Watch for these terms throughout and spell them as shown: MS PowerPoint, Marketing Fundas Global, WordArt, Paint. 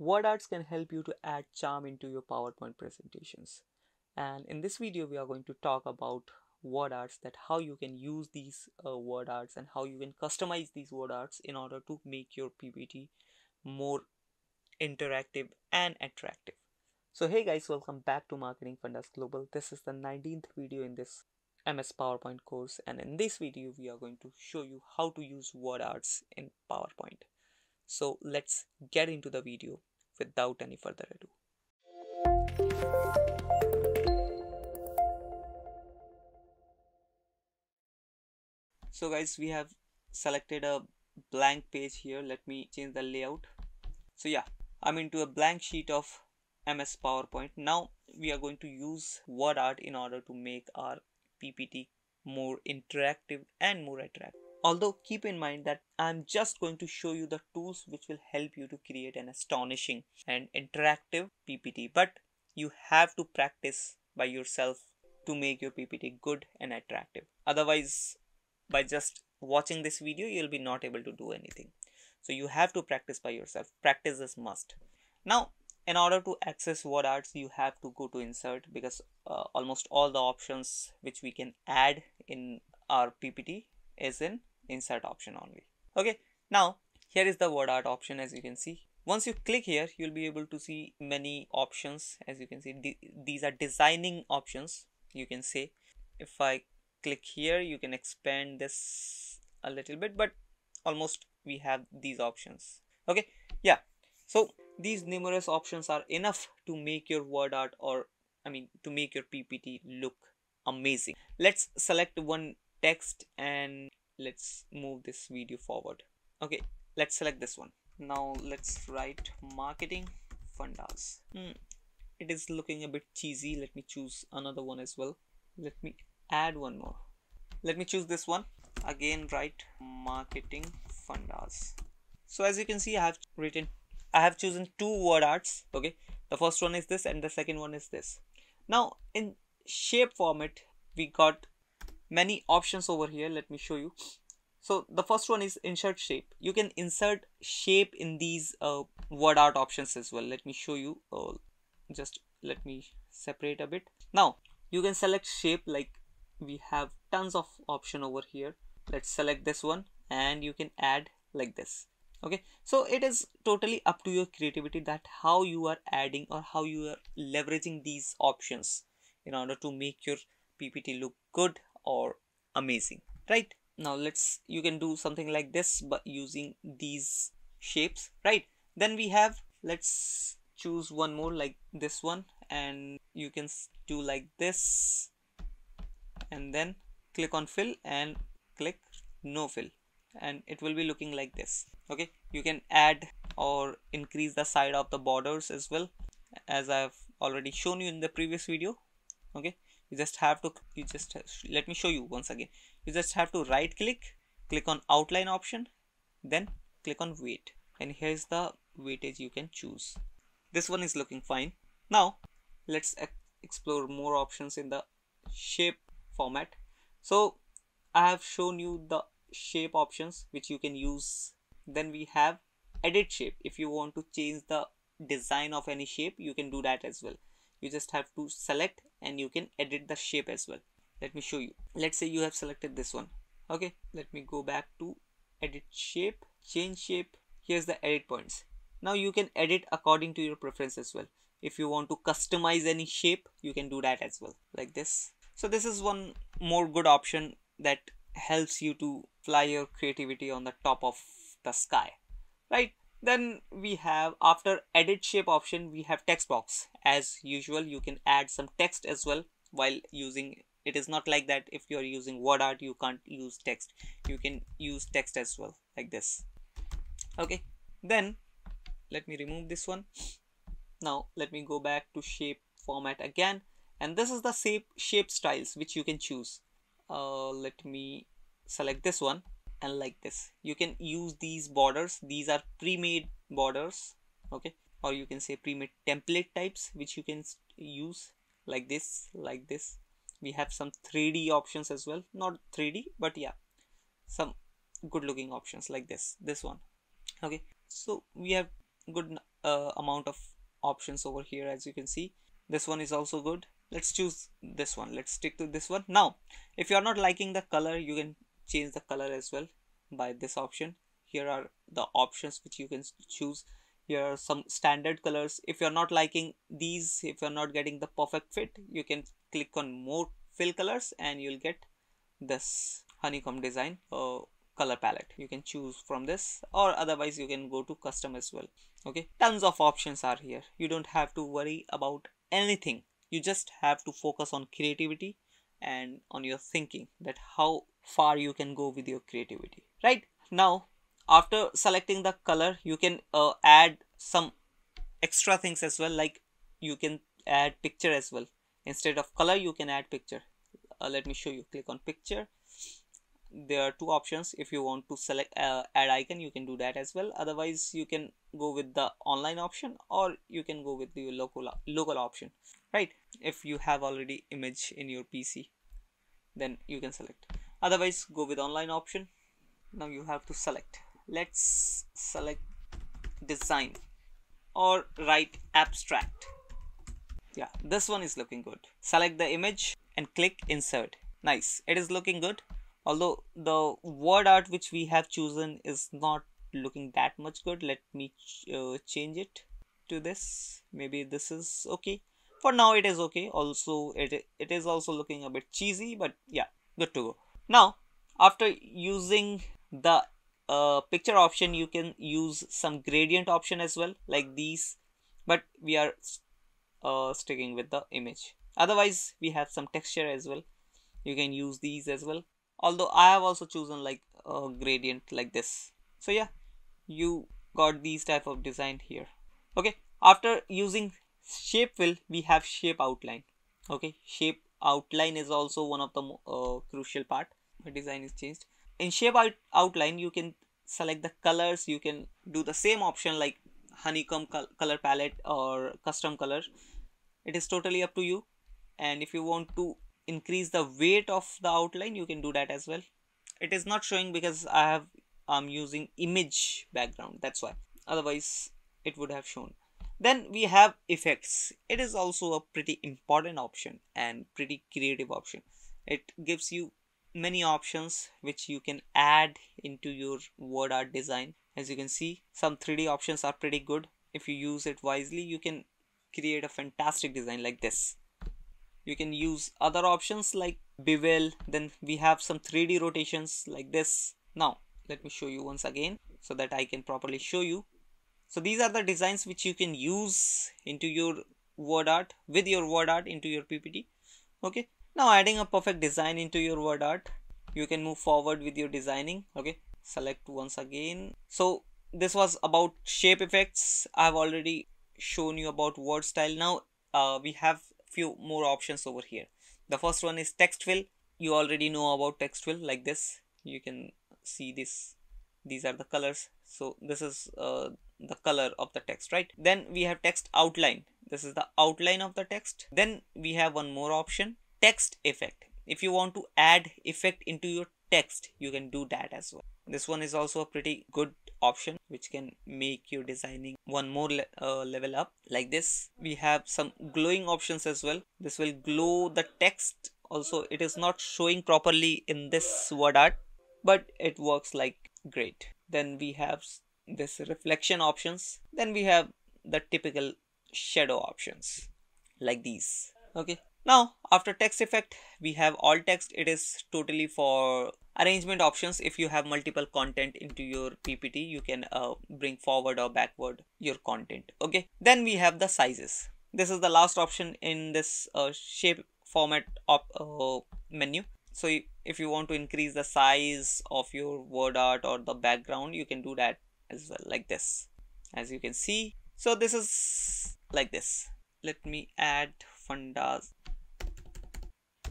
WordArt can help you to add charm into your PowerPoint presentations. And in this video, we are going to talk about WordArt, that how you can use these WordArt and how you can customize these WordArt in order to make your PPT more interactive and attractive. So hey guys, welcome back to Marketing Fundas Global. This is the 19th video in this MS PowerPoint course, and in this video we are going to show you how to use WordArt in PowerPoint. So let's get into the video without any further ado. So guys, we have selected a blank page here. Let me change the layout. So yeah, I'm into a blank sheet of MS PowerPoint. Now we are going to use WordArt in order to make our PPT more interactive and more attractive. Although keep in mind that I'm just going to show you the tools which will help you to create an astonishing and interactive PPT, but you have to practice by yourself to make your PPT good and attractive. Otherwise, by just watching this video, you'll be not able to do anything. So you have to practice by yourself. Practice is must. Now, in order to access WordArt, you have to go to Insert, because almost all the options which we can add in our PPT is in Insert option only. Okay, now here is the WordArt option. As you can see, once you click here, you'll be able to see many options. As you can see, these are designing options, you can say. If I click here, you can expand this a little bit, but almost we have these options. Okay, yeah, so these numerous options are enough to make your WordArt, or I mean to make your PPT look amazing. Let's select one text and let's move this video forward. Okay, let's select this one. Now let's write Marketing Fundas. It is looking a bit cheesy. Let me choose another one as well. Let me add one more. Let me choose this one. Again, write Marketing Fundas. So as you can see, I have chosen two WordArts. Okay, the first one is this and the second one is this. Now in shape format, we got many options over here. Let me show you. So the first one is insert shape. You can insert shape in these WordArt options as well. Let me show you. Just let me separate a bit. Now you can select shape, like we have tons of option over here. Let's select this one and you can add like this. Okay, so it is totally up to your creativity that how you are adding or how you are leveraging these options in order to make your PPT look good or amazing, right? Now you can do something like this, but using these shapes, right? Then we have, let's choose one more like this one, and you can do like this and then click on fill and click no fill, and it will be looking like this. Okay, you can add or increase the side of the borders as well, as I've already shown you in the previous video. Okay, let me show you once again. You just have to right click on outline option, then click on weight, and here's the weightage you can choose. This one is looking fine. Now let's explore more options in the shape format. So I have shown you the shape options which you can use. Then we have edit shape. If you want to change the design of any shape, you can do that as well. You just have to select and you can edit the shape as well. Let me show you. Let's say you have selected this one. Okay, let me go back to edit shape, change shape. Here's the edit points. Now you can edit according to your preference as well. If you want to customize any shape, you can do that as well, like this. So this is one more good option that helps you to fly your creativity on the top of the sky, right? Then we have, after edit shape option, we have text box. As usual, you can add some text as well while using. It is not like that if you are using WordArt you can't use text. You can use text as well, like this. Okay, then let me remove this one. Now let me go back to shape format again, and this is the shape styles which you can choose. Let me select this one, and like this you can use these borders. These are pre-made borders, okay, or you can say pre-made template types which you can use, like this, like this. We have some 3D options as well, not 3D but yeah, some good looking options like this one. Okay, so we have good amount of options over here. As you can see, this one is also good. Let's choose this one. Let's stick to this one. Now if you are not liking the color, you can change the color as well by this option. Here are the options which you can choose. Here are some standard colors. If you're not liking these, if you're not getting the perfect fit, you can click on more fill colors and you'll get this honeycomb design color palette. You can choose from this, or otherwise you can go to custom as well. Okay, tons of options are here. You don't have to worry about anything. You just have to focus on creativity and on your thinking, that how far you can go with your creativity. Right now, after selecting the color, you can add some extra things as well, like you can add picture as well. Instead of color, you can add picture. Let me show you. Click on picture. There are two options. If you want to select add icon, you can do that as well. Otherwise you can go with the online option, or you can go with the local option. Right, if you have already image in your PC, then you can select. Otherwise go with online option. Now you have to select. Let's select design, or write abstract. Yeah, this one is looking good. Select the image and click insert. Nice, it is looking good, although the word art which we have chosen is not looking that much good. Let me change it to this. Maybe this is okay for now. It is okay. Also it is also looking a bit cheesy, but yeah, good to go. Now after using the picture option, you can use some gradient option as well, like these, but we are sticking with the image. Otherwise we have some texture as well. You can use these as well, although I have also chosen like a gradient like this. So yeah, you got these type of design here. Okay, after using shape fill, we have shape outline. Okay, shape outline is also one of the crucial part. My design is changed. In shape outline, you can select the colors. You can do the same option like honeycomb color palette or custom color. It is totally up to you. And if you want to increase the weight of the outline, you can do that as well. It is not showing because I'm using image background, that's why. Otherwise it would have shown. Then we have effects. It is also a pretty important option and pretty creative option. It gives you many options which you can add into your WordArt design. As you can see, some 3D options are pretty good. If you use it wisely, you can create a fantastic design like this. You can use other options like bevel. Then we have some 3D rotations like this. Now let me show you once again so that I can properly show you. So these are the designs which you can use into your WordArt, with your WordArt into your PPT. Okay, now adding a perfect design into your WordArt, you can move forward with your designing. Okay, select once again. So this was about shape effects. I've already shown you about word style. Now we have few more options over here. The first one is text fill. You already know about text fill like this. You can see this. These are the colors. So this is the color of the text, right? Then we have text outline. This is the outline of the text. Then we have one more option, text effect. If you want to add effect into your text, you can do that as well. This one is also a pretty good option which can make your designing one more level up like this. We have some glowing options as well. This will glow the text. Also it is not showing properly in this WordArt, but it works like great. Then we have this reflection options. Then we have the typical shadow options like these. Okay, now after text effect, we have all text. It is totally for arrangement options. If you have multiple content into your PPT, you can bring forward or backward your content. Okay, then we have the sizes. This is the last option in this shape format menu. So if you want to increase the size of your WordArt or the background, you can do that as well, like this. As you can see, so this is like this. Let me add Fundas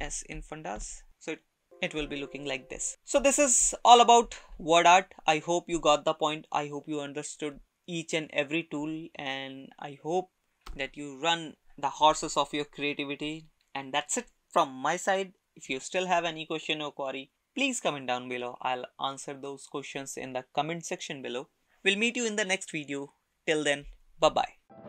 as in Fundas. So it will be looking like this. So this is all about WordArt. I hope you got the point. I hope you understood each and every tool, and I hope that you run the horses of your creativity. And that's it from my side. If you still have any question or query, please comment down below. I'll answer those questions in the comment section below. We'll meet you in the next video. Till then, Bye-bye.